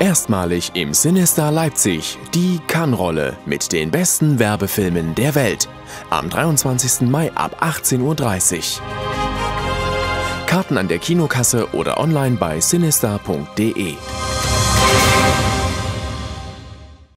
Erstmalig im CineStar Leipzig die Cannes Rolle mit den besten Werbefilmen der Welt. Am 23. Mai ab 18:30 Uhr. Karten an der Kinokasse oder online bei cinestar.de.